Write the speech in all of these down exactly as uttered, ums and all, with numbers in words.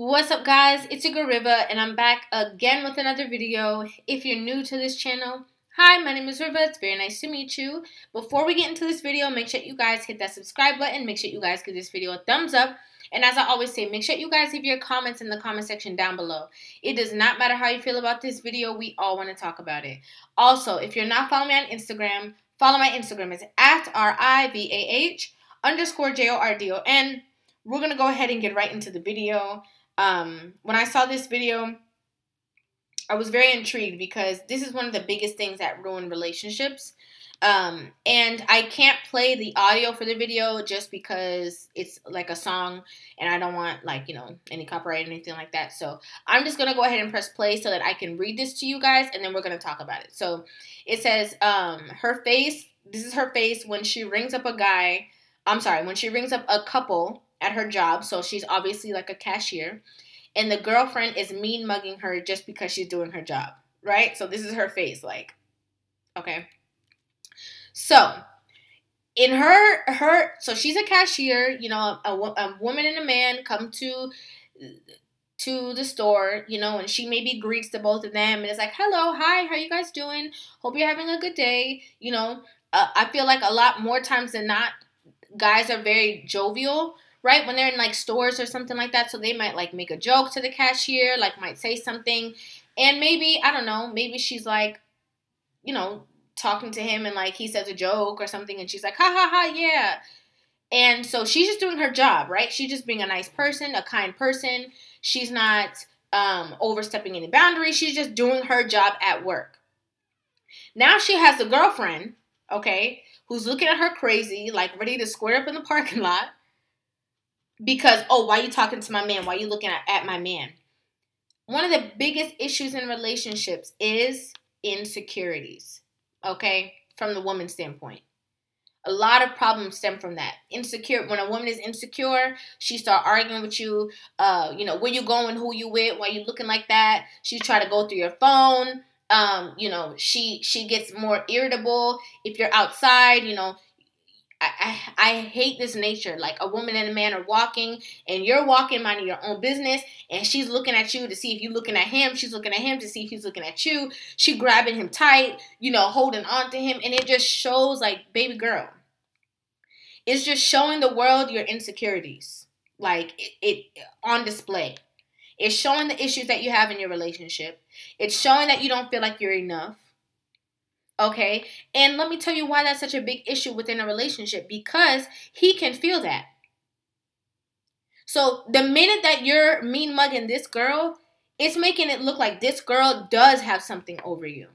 What's up, guys? It's your girl Rivah, and I'm back again with another video. If you're new to this channel, hi, my name is Rivah. It's very nice to meet you. Before we get into this video, make sure you guys hit that subscribe button. Make sure you guys give this video a thumbs up. And as I always say, make sure you guys leave your comments in the comment section down below. It does not matter how you feel about this video. We all want to talk about it. Also, if you're not following me on Instagram, follow my Instagram. It's at R I V A H underscore J O R D O N. We're going to go ahead and get right into the video. Um, when I saw this video, I was very intrigued because this is one of the biggest things that ruin relationships. Um, and I can't play the audio for the video just because it's like a song and I don't want like, you know, any copyright or anything like that. So I'm just going to go ahead and press play so that I can read this to you guys, and then we're going to talk about it. So it says, um, her face, this is her face when she rings up a guy, I'm sorry, when she rings up a couple at her job. So she's obviously like a cashier, and the girlfriend is mean mugging her just because she's doing her job, right? So this is her face, like, okay. So in her, her, so she's a cashier, you know, a, a woman and a man come to, to the store, you know, and she maybe greets the both of them and it's like, hello, hi, how you guys doing? Hope you're having a good day. You know, uh, I feel like a lot more times than not, guys are very jovial, right? When they're in like stores or something like that. So they might like make a joke to the cashier, like might say something. And maybe, I don't know, maybe she's like, you know, talking to him and like he says a joke or something and she's like, ha ha ha, yeah. And so she's just doing her job, right? She's just being a nice person, a kind person. She's not um, overstepping any boundaries. She's just doing her job at work. Now she has a girlfriend, okay, who's looking at her crazy, like ready to squirt up in the parking lot. Because, oh, why are you talking to my man? Why are you looking at, at my man? One of the biggest issues in relationships is insecurities, okay, from the woman's standpoint. A lot of problems stem from that. Insecure. When a woman is insecure, she start arguing with you, uh, you know, where you going, who you with, why you looking like that. She try to go through your phone. Um, you know, she, she gets more irritable. If you're outside, you know, I, I, I hate this nature. Like a woman and a man are walking and you're walking, minding your own business, and she's looking at you to see if you're looking at him. She's looking at him to see if he's looking at you. She grabbing him tight, you know, holding on to him. And it just shows like, baby girl, it's just showing the world your insecurities, like it, it on display. It's showing the issues that you have in your relationship. It's showing that you don't feel like you're enough. Okay, and let me tell you why that's such a big issue within a relationship, because he can feel that. So the minute that you're mean mugging this girl, it's making it look like this girl does have something over you.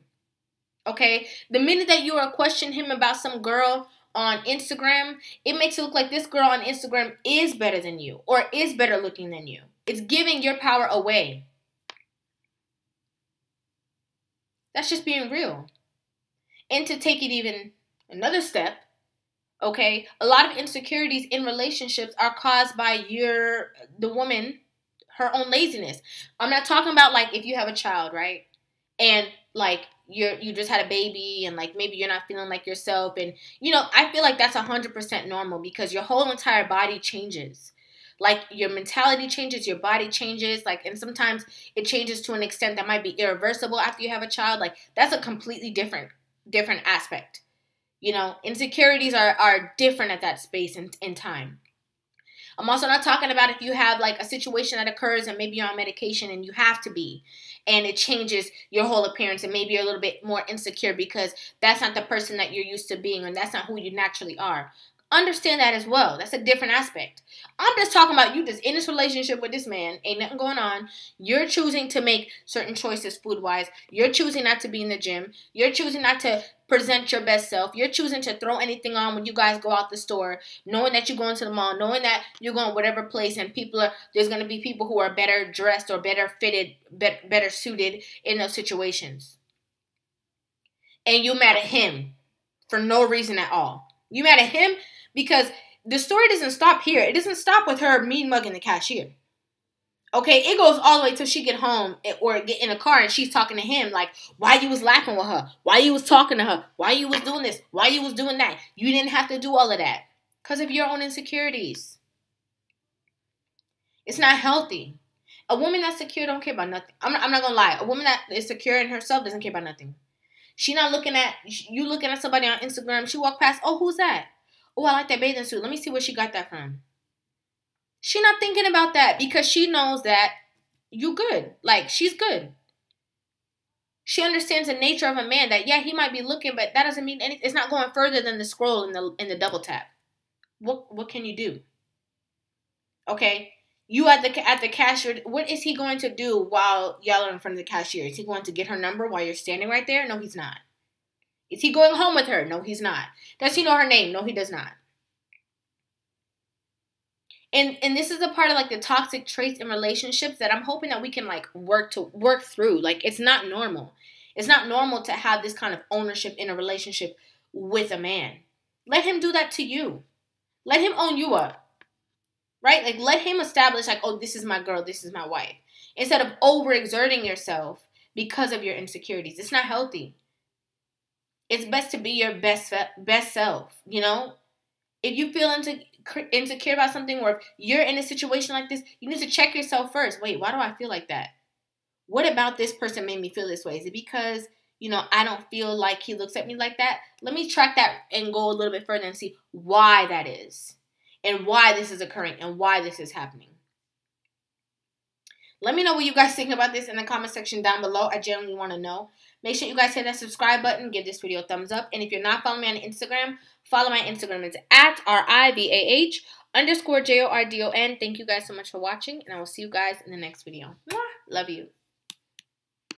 Okay, the minute that you are questioning him about some girl on Instagram, it makes it look like this girl on Instagram is better than you or is better looking than you. It's giving your power away. That's just being real. And to take it even another step, okay, a lot of insecurities in relationships are caused by your, the woman, her own laziness. I'm not talking about like if you have a child, right? And like you're, you just had a baby and like maybe you're not feeling like yourself. And, you know, I feel like that's one hundred percent normal because your whole entire body changes. Like your mentality changes, your body changes, like, and sometimes it changes to an extent that might be irreversible after you have a child. Like that's a completely different different aspect. You know, insecurities are, are different at that space and, and time. I'm also not talking about if you have like a situation that occurs and maybe you're on medication and you have to be, and it changes your whole appearance and maybe you're a little bit more insecure because that's not the person that you're used to being and that's not who you naturally are. Understand that as well. That's a different aspect. I'm just talking about you just in this relationship with this man. Ain't nothing going on. You're choosing to make certain choices food-wise. You're choosing not to be in the gym. You're choosing not to present your best self. You're choosing to throw anything on when you guys go out the store, knowing that you're going to the mall, knowing that you're going whatever place and people are, there's going to be people who are better dressed or better fitted, better, better suited in those situations. And you're mad at him for no reason at all. You're mad at him because the story doesn't stop here. It doesn't stop with her mean mugging the cashier. Okay, it goes all the way till she get home or get in a car and she's talking to him like, why you was laughing with her? Why you was talking to her? Why you was doing this? Why you was doing that? You didn't have to do all of that because of your own insecurities. It's not healthy. A woman that's secure don't care about nothing. I'm not, I'm not going to lie. A woman that is secure in herself doesn't care about nothing. She not looking at, you looking at somebody on Instagram. She walk past, oh, who's that? Oh, I like that bathing suit. Let me see where she got that from. She not thinking about that because she knows that you good. Like, she's good. She understands the nature of a man, that, yeah, he might be looking, but that doesn't mean anything. It's not going further than the scroll and the, and the double tap. What, what can you do? Okay. You at the at the cashier, what is he going to do while y'all are in front of the cashier? Is he going to get her number while you're standing right there? No, he's not. Is he going home with her? No, he's not. Does he know her name? No, he does not. And and this is a part of like the toxic traits in relationships that I'm hoping that we can like work to work through. Like, it's not normal. It's not normal to have this kind of ownership in a relationship with a man. Let him do that to you. Let him own you up. Right? Like, let him establish, like, oh, this is my girl, this is my wife. Instead of overexerting yourself because of your insecurities. It's not healthy. It's best to be your best best self, you know? If you feel insecure about something, or if you're in a situation like this, you need to check yourself first. Wait, why do I feel like that? What about this person made me feel this way? Is it because, you know, I don't feel like he looks at me like that? Let me track that and go a little bit further and see why that is. And why this is occurring and why this is happening. Let me know what you guys think about this in the comment section down below. I genuinely want to know. Make sure you guys hit that subscribe button. Give this video a thumbs up. And if you're not following me on Instagram, follow my Instagram. It's at R I V A H underscore J O R D O N. Thank you guys so much for watching. And I will see you guys in the next video. Mwah! Love you.